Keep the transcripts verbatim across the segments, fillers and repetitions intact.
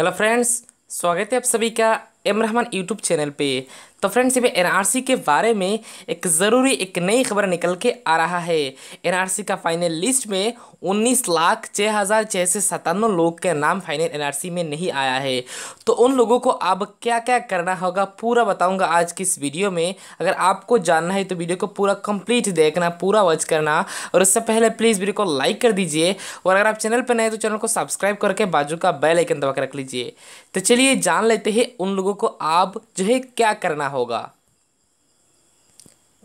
Hello friends, स्वागत है आप सभी का एम रहमान यूट्यूब चैनल पे। तो फ्रेंड्स, ये एनआरसी के बारे में एक ज़रूरी एक नई खबर निकल के आ रहा है। एनआरसी का फाइनल लिस्ट में उन्नीस लाख छः हज़ार छः सौ सत्तानवे लोग का नाम फाइनल एनआरसी में नहीं आया है। तो उन लोगों को अब क्या क्या करना होगा पूरा बताऊंगा आज की इस वीडियो में। अगर आपको जानना है तो वीडियो को पूरा कंप्लीट देखना, पूरा वॉच करना। और उससे पहले प्लीज़ वीडियो को लाइक कर दीजिए, और अगर आप चैनल पर नए हैं तो चैनल को सब्सक्राइब करके बाजू का बेल आइकन दबाकर रख लीजिए। तो चलिए जान लेते हैं उन लोगों को आप जो है क्या करना होगा।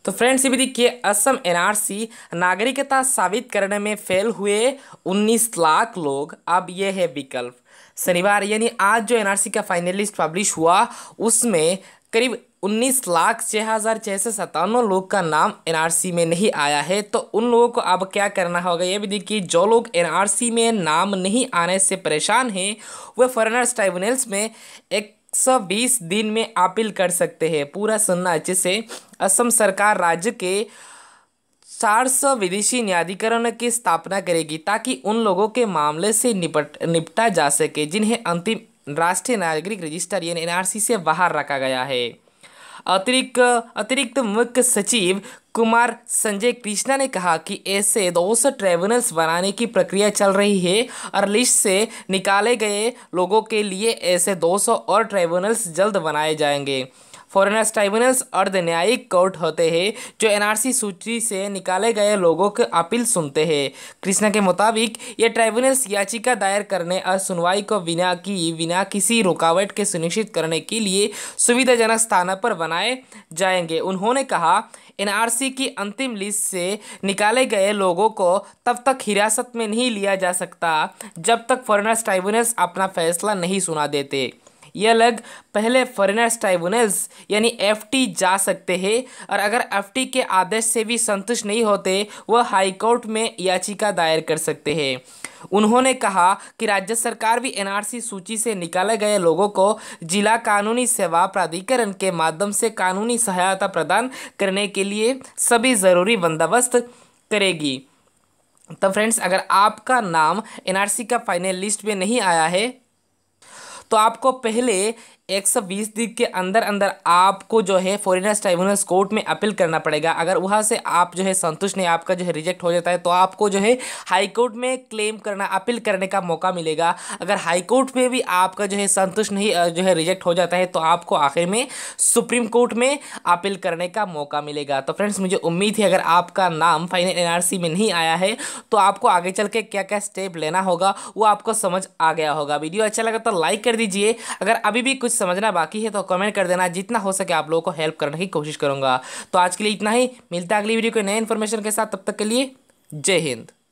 तो फ्रेंड्स, ये भी देखिए, असम एनआरसी नागरिकता साबित करने में फेल हुए उन्नीस लाख लोग, अब ये है विकल्प। शनिवार यानी आज जो एनआरसी का फाइनल लिस्ट पब्लिश हुआ उसमें करीब उन्नीस लाख छः हज़ार छः सौ सत्तानवे लोग का नाम एनआरसी में नहीं आया है। तो उन लोगों को अब क्या करना होगा ये भी देखिए। जो लोग एनआरसी में नाम नहीं आने से परेशान हैं वे फॉरेनर्स ट्राइब्यूनल्स में एक सौ बीस दिन में अपील कर सकते हैं। पूरा सुनना अच्छे से। असम सरकार राज्य के चार सौ विदेशी न्यायाधिकरण की स्थापना करेगी ताकि उन लोगों के मामले से निपट निपटा जा सके जिन्हें अंतिम राष्ट्रीय नागरिक रजिस्टर यानी एनआरसी से बाहर रखा गया है। अतिरिक्त अतिरिक्त मुख्य सचिव कुमार संजय कृष्णा ने कहा कि ऐसे दो सौ ट्राइब्यूनल्स बनाने की प्रक्रिया चल रही है, और लिस्ट से निकाले गए लोगों के लिए ऐसे दो सौ और ट्राइब्यूनल्स जल्द बनाए जाएंगे। फॉरेनर्स ट्राइब्यूनल्स अर्ध न्यायिक कोर्ट होते हैं जो एनआरसी सूची से निकाले गए लोगों के अपील सुनते हैं। कृष्णा के मुताबिक ये ट्राइब्यूनल्स याचिका दायर करने और सुनवाई को बिना की बिना किसी रुकावट के सुनिश्चित करने के लिए सुविधाजनक स्थानों पर बनाए जाएंगे। उन्होंने कहा, एनआरसी की अंतिम लिस्ट से निकाले गए लोगों को तब तक हिरासत में नहीं लिया जा सकता जब तक फॉरेनर्स ट्राइब्यूनल्स अपना फैसला नहीं सुना देते। ये लोग पहले फॉरेनर्स ट्राइब्यूनल्स यानी एफटी जा सकते हैं, और अगर एफटी के आदेश से भी संतुष्ट नहीं होते वह हाईकोर्ट में याचिका दायर कर सकते हैं। उन्होंने कहा कि राज्य सरकार भी एनआरसी सूची से निकाले गए लोगों को जिला कानूनी सेवा प्राधिकरण के माध्यम से कानूनी सहायता प्रदान करने के लिए सभी ज़रूरी बंदोबस्त करेगी। तो फ्रेंड्स, अगर आपका नाम एनआरसी का फाइनल लिस्ट में नहीं आया है तो आपको पहले एक सौ बीस दिन के अंदर अंदर आपको जो है फॉरेनर्स ट्राइब्यूनल्स कोर्ट में अपील करना पड़ेगा। अगर वहाँ से आप जो है संतुष्ट नहीं, आपका जो है रिजेक्ट हो जाता है, तो आपको जो है हाई कोर्ट में क्लेम करना, अपील करने का मौका मिलेगा। अगर हाई कोर्ट में भी आपका जो है संतुष्ट नहीं, जो है रिजेक्ट हो जाता है, तो आपको आखिर में सुप्रीम कोर्ट में अपील करने का मौका मिलेगा। तो फ्रेंड्स, मुझे उम्मीद है अगर आपका नाम फाइनल एनआरसी में नहीं आया है तो आपको आगे चल के क्या क्या स्टेप लेना होगा वो आपको समझ आ गया होगा। वीडियो अच्छा लगा तो लाइक कर दीजिए। अगर अभी भी कुछ समझना बाकी है तो कमेंट कर देना, जितना हो सके आप लोगों को हेल्प करने की कोशिश करूंगा। तो आज के लिए इतना ही, मिलता है अगली वीडियो के नए इन्फॉर्मेशन के साथ। तब तक के लिए जय हिंद।